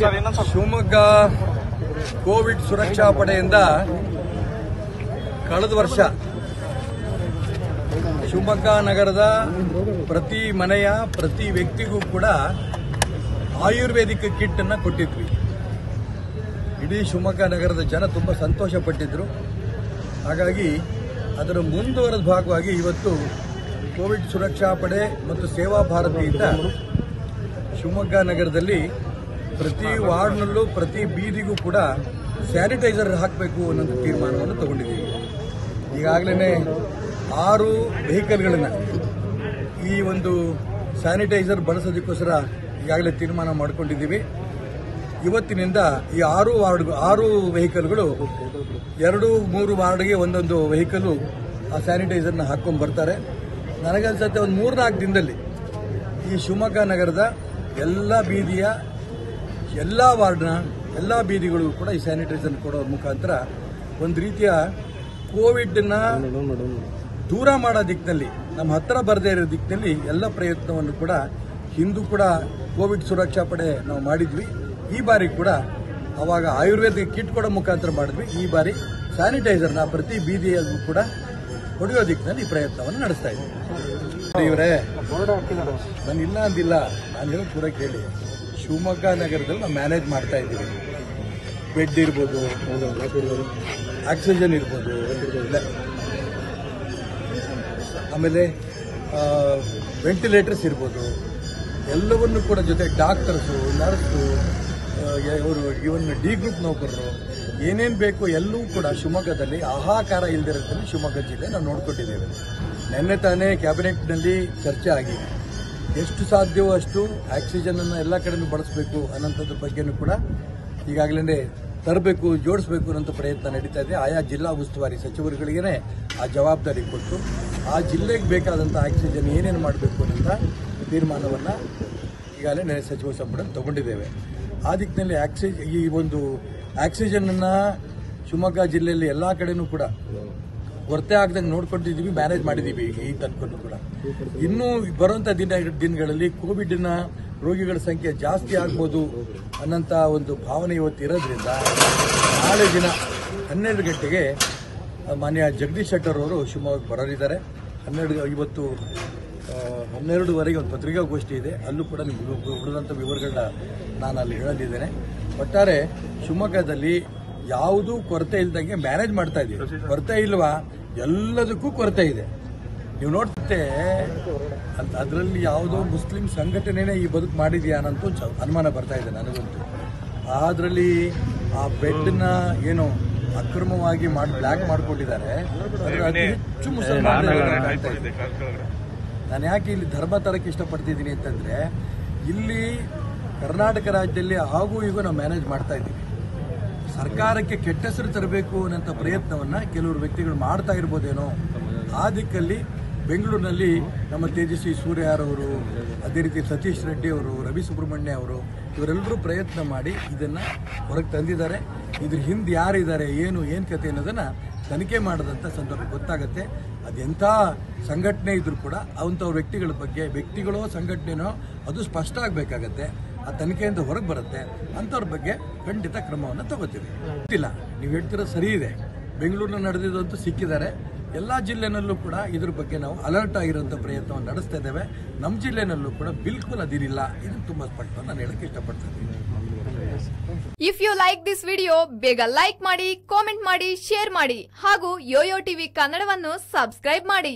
Shivamogga Covid ಸುರಕ್ಷಾ ಪಡೆಯಿಂದ ಕಳೆದ ವರ್ಷ ಶಿವಮೊಗ್ಗ ನಗರದ ಪ್ರತಿ ಮನೆಯ ಪ್ರತಿ ವ್ಯಕ್ತಿಗೂ ಕೂಡ ಆಯುರ್ವೇದಿಕ ಕಿಟ್ ಅನ್ನು ಕೊಟ್ಟಿದ್ವಿ। ಇಡೀ ಶಿವಮೊಗ್ಗ ನಗರದ ಜನ ತುಂಬಾ ಸಂತೋಷಪಟ್ಟಿದ್ದರು। ಹಾಗಾಗಿ ಅದರ ಮುಂದುವರೆದ ಭಾಗವಾಗಿ ಇವತ್ತು ಕೋವಿಡ್ ಸುರಕ್ಷಾ ಪಡೆ ಮತ್ತು ಸೇವಾ ಭಾರತಿಯಿಂದ ಶಿವಮೊಗ್ಗ ನಗರದಲ್ಲಿ ಪ್ರತಿ ವಾರ್ಡ್ನಲ್ಲೂ ಪ್ರತಿ ಬೀದಿಗೂ ಕೂಡ ಸ್ಯಾನಿಟೈಸರ್ ಹಾಕಬೇಕು ಅನ್ನೋ ತೀರ್ಮಾನವನ್ನು ತಗೊಂಡಿದ್ದೀವಿ। ಈಗಾಗಲೇ 6 ವೆಹಿಕಲ್ಗಳನ್ನು ಈ ಒಂದು ಸ್ಯಾನಿಟೈಸರ್ ಬಳಸೋದಕ್ಕೋಸ್ಕರ ಈಗಾಗಲೇ ತೀರ್ಮಾನ ಮಾಡಿಕೊಂಡಿದ್ದೀವಿ। ಇವತ್ತಿನಿಂದ ಈ 6 ವೆಹಿಕಲ್ಗಳು 2-3 ವಾರ್ಡ್ಗೆ ಒಂದೊಂದು ವೆಹಿಕಲ್ ಆ ಸ್ಯಾನಿಟೈಸರ್ನ ಹಾಕೊಂಡು ಬರ್ತಾರೆ। ನನಗೆ ಅನ್ಸುತ್ತೆ ಒಂದು 3-4 ದಿನದಲ್ಲಿ ಈ ಶಿವಮೊಗ್ಗ ನಗರದ ಎಲ್ಲ ಬೀದಿಯ ಎಲ್ಲ ವಾರ್ಡ್ನ ಎಲ್ಲ ಬೀದಿಗಳಿಗೂ ಕೂಡ ಈ ಸ್ಯಾನಿಟೈಸರ್ ಕೊಡೋ ಮುಖಾಂತರ ಒಂದು ರೀತಿಯ ಕೋವಿಡ್ನ ದೂರ ಮಾಡೋ ದಿಕ್ಕಿನಲ್ಲಿ, ನಮ್ಮ ಹತ್ತಿರ ಬರದೇ ಇರೋ ದಿಕ್ಕಿನಲ್ಲಿ ಎಲ್ಲ ಪ್ರಯತ್ನವನ್ನು ಕೂಡ ಹಿಂದೂ ಕೂಡ ಕೋವಿಡ್ ಸುರಕ್ಷಾ ಪಡೆ ನಾವು ಮಾಡಿದ್ವಿ। ಈ ಬಾರಿ ಕೂಡ ಆವಾಗ ಆಯುರ್ವೇದಿಕ್ ಕಿಟ್ ಕೊಡೋ ಮುಖಾಂತರ ಮಾಡಿದ್ವಿ। ಈ ಬಾರಿ ಸ್ಯಾನಿಟೈಸರ್ನ ಪ್ರತಿ ಬೀದಿಯಲ್ಲೂ ಕೂಡ ಕೊಡುವ ದಿಕ್ಕಿನಲ್ಲಿ ಈ ಪ್ರಯತ್ನವನ್ನು ನಡೆಸ್ತಾ ಇದ್ದೀವಿ ಇವರೇ। ನಾನು ಇಲ್ಲ ಅಂದಿಲ್ಲ, ನಾನು ಹೇಳೋದು ಪೂರ ಕೇಳಿ। ಶಿವಮೊಗ್ಗ ನಗರದಲ್ಲಿ ನಾವು ಮ್ಯಾನೇಜ್ ಮಾಡ್ತಾ ಇದ್ದೀವಿ। ಬೆಡ್ ಇರ್ಬೋದು, ಆಕ್ಸಿಜನ್ ಇರ್ಬೋದು, ಆಮೇಲೆ ವೆಂಟಿಲೇಟರ್ಸ್ ಇರ್ಬೋದು, ಎಲ್ಲವನ್ನೂ ಕೂಡ ಜೊತೆ ಡಾಕ್ಟರ್ಸು, ನರ್ಸು, ಇವರು ಇವನ್ ಡಿ ಗ್ರೂಪ್ ನೌಕರರು ಏನೇನು ಬೇಕು ಎಲ್ಲವೂ ಕೂಡ ಶಿವಮೊಗ್ಗದಲ್ಲಿ ಆಹಾಕಾರ ಇಲ್ಲದಿರೋದ್ರಲ್ಲಿ ಶಿವಮೊಗ್ಗ ಜಿಲ್ಲೆ ನಾವು ನೋಡ್ಕೊಟ್ಟಿದ್ದೇವೆ। ನಿನ್ನೆ ತಾನೇ ಕ್ಯಾಬಿನೆಟ್ನಲ್ಲಿ ಚರ್ಚೆ ಆಗಿದೆ, ಎಷ್ಟು ಸಾಧ್ಯವೋ ಅಷ್ಟು ಆಕ್ಸಿಜನನ್ನು ಎಲ್ಲ ಕಡೆಯೂ ಬಳಸಬೇಕು ಅನ್ನೋಂಥದ್ರ ಬಗ್ಗೆಯೂ ಕೂಡ ಈಗಾಗಲೇ ತರಬೇಕು, ಜೋಡಿಸಬೇಕು ಅನ್ನೋಂಥ ಪ್ರಯತ್ನ ನಡೀತಾ ಇದೆ। ಆಯಾ ಜಿಲ್ಲಾ ಉಸ್ತುವಾರಿ ಸಚಿವರುಗಳಿಗೇ ಆ ಜವಾಬ್ದಾರಿ ಕೊಟ್ಟು ಆ ಜಿಲ್ಲೆಗೆ ಬೇಕಾದಂಥ ಆಕ್ಸಿಜನ್ ಏನೇನು ಮಾಡಬೇಕು ಅನ್ನೋಂಥ ತೀರ್ಮಾನವನ್ನು ಈಗಾಗಲೇ ಸಚಿವ ಸಂಪುಟ ತಗೊಂಡಿದ್ದೇವೆ। ಆ ದಿಕ್ಕಿನಲ್ಲಿ ಈ ಒಂದು ಆಕ್ಸಿಜನನ್ನು ಶಿವಮೊಗ್ಗ ಜಿಲ್ಲೆಯಲ್ಲಿ ಎಲ್ಲ ಕಡೆಯೂ ಕೂಡ ಕೊರತೆ ಆಗದಂಗೆ ನೋಡ್ಕೊಂಡಿದ್ದೀವಿ, ಮ್ಯಾನೇಜ್ ಮಾಡಿದ್ದೀವಿ ಈ ತನಕನೂ ಕೂಡ। ಇನ್ನೂ ಬರುವಂಥ ದಿನಗಳಲ್ಲಿ ಕೋವಿಡ್ನ ರೋಗಿಗಳ ಸಂಖ್ಯೆ ಜಾಸ್ತಿ ಆಗ್ಬೋದು ಅನ್ನೋಂಥ ಒಂದು ಭಾವನೆ ಇವತ್ತು ಇರೋದ್ರಿಂದ ನಾಳೆ ದಿನ 12 ಗಂಟೆಗೆ ಮಾನ್ಯ ಜಗದೀಶ್ ಶೆಟ್ಟರ್ ಅವರು ಶಿವಮೊಗ್ಗಕ್ಕೆ ಬರೋರಿದ್ದಾರೆ। 12 ಇವತ್ತು 12:15 ಒಂದು ಪತ್ರಿಕಾಗೋಷ್ಠಿ ಇದೆ, ಅಲ್ಲೂ ಕೂಡ ನಿಮ್ಗೆ ಉಳಿದಂಥ ವಿವರಗಳನ್ನ ನಾನು ಅಲ್ಲಿ ಹೇಳಲಿದ್ದೇನೆ। ಒಟ್ಟಾರೆ ಶಿವಮೊಗ್ಗದಲ್ಲಿ ಯಾವುದೂ ಕೊರತೆ ಇಲ್ದಂಗೆ ಮ್ಯಾನೇಜ್ ಮಾಡ್ತಾ ಇದ್ದೀವಿ, ಕೊರತೆ ಇಲ್ವಾ, ಎಲ್ಲದಕ್ಕೂ ಕೊರತೆ ಇದೆ। ನೀವು ನೋಡ್ತೇ ಅದರಲ್ಲಿ ಯಾವುದೋ ಮುಸ್ಲಿಂ ಸಂಘಟನೆನೇ ಈ ಬದುಕು ಮಾಡಿದೆಯಾ ಅನ್ನೋಂತೂ ಅನುಮಾನ ಬರ್ತಾ ಇದೆ ನನಗಂತೂ। ಅದರಲ್ಲಿ ಆ ಬೆಡ್ನ ಏನೋ ಅಕ್ರಮವಾಗಿ ಮಾಡಿ ಬ್ಲ್ಯಾಕ್ ಮಾಡಿಕೊಂಡಿದ್ದಾರೆ, ಅದರಲ್ಲಿ ಹೆಚ್ಚು ಮುಸಲ್ಮಾನರು ಆಗ್ತಾ ಇದೆ। ನಾನು ಯಾಕೆ ಇಲ್ಲಿ ಧರ್ಮ ತರಕ್ಕೆ ಇಷ್ಟಪಡ್ತಿದ್ದೀನಿ ಅಂತಂದರೆ, ಇಲ್ಲಿ ಕರ್ನಾಟಕ ರಾಜ್ಯದಲ್ಲಿ ಹಾಗೂ ಈಗ ನಾವು ಮ್ಯಾನೇಜ್ ಮಾಡ್ತಾ ಇದ್ದೀವಿ, ಸರ್ಕಾರಕ್ಕೆ ಕೆಟ್ಟ ಹೆಸರು ತರಬೇಕು ಅನ್ನೋಂಥ ಪ್ರಯತ್ನವನ್ನು ಕೆಲವರು ವ್ಯಕ್ತಿಗಳು ಮಾಡ್ತಾ ಇರ್ಬೋದೇನೋ ಆ ದಿಕ್ಕಲ್ಲಿ। ಬೆಂಗಳೂರಿನಲ್ಲಿ ನಮ್ಮ ತೇಜಸ್ವಿ ಸೂರ್ಯಾರವರು, ಅದೇ ರೀತಿ ಸತೀಶ್ ರೆಡ್ಡಿ ಅವರು, ರವಿ ಸುಬ್ರಹ್ಮಣ್ಯ ಅವರು, ಇವರೆಲ್ಲರೂ ಪ್ರಯತ್ನ ಮಾಡಿ ಇದನ್ನು ಹೊರಗೆ ತಂದಿದ್ದಾರೆ। ಇದ್ರ ಹಿಂದೆ ಯಾರಿದ್ದಾರೆ, ಏನು ಕತೆ ಅನ್ನೋದನ್ನು ತನಿಖೆ ಮಾಡಿದಂಥ ಸಂದರ್ಭ ಗೊತ್ತಾಗುತ್ತೆ। ಅದೆಂಥ ಸಂಘಟನೆ ಇದ್ದರೂ ಕೂಡ ಅಂಥವ್ರ ವ್ಯಕ್ತಿಗಳ ಬಗ್ಗೆ, ವ್ಯಕ್ತಿಗಳೋ ಸಂಘಟನೆನೋ ಅದು ಸ್ಪಷ್ಟ ಆಗಬೇಕಾಗತ್ತೆ, ಆ ತನಿಖೆಯಿಂದ ಹೊರಗೆ ಬರುತ್ತೆ। ಅಂಥವ್ರ ಬಗ್ಗೆ ಖಂಡಿತ ಕ್ರಮವನ್ನು ತಗೋತೀವಿ ಗೊತ್ತಿಲ್ಲ। ನೀವು ಹೇಳ್ತಿರೋ ಸರಿ ಇದೆ, ಬೆಂಗಳೂರಿನಲ್ಲಿ ನಡೆದಿದ್ದಂತೂ ಸಿಕ್ಕಿದ್ದಾರೆ। ಎಲ್ಲ ಜಿಲ್ಲೆನಲ್ಲೂ ಕೂಡ ಇದ್ರ ಬಗ್ಗೆ ನಾವು ಅಲರ್ಟ್ ಆಗಿರೋಂಥ ಪ್ರಯತ್ನವನ್ನು ನಡೆಸ್ತಾ ಇದ್ದೇವೆ। ನಮ್ಮ ಜಿಲ್ಲೆನಲ್ಲೂ ಕೂಡ ಬಿಲ್ಕುಲ್ ಅದಿರಿಲ್ಲ, ಇದು ತುಂಬ ಸ್ಪಷ್ಟ, ನಾನು ಹೇಳಕ್ಕೆ ಇಷ್ಟಪಡ್ತೀನಿ। If you like this video ಬೇಗ ಲೈಕ್ ಮಾಡಿ, ಕಾಮೆಂಟ್ ಮಾಡಿ, ಶೇರ್ ಮಾಡಿ ಹಾಗೂ ಯೋಯೋ ಟಿವಿ ಕನ್ನಡವನ್ನು ಸಬ್ಸ್ಕ್ರೈಬ್ ಮಾಡಿ।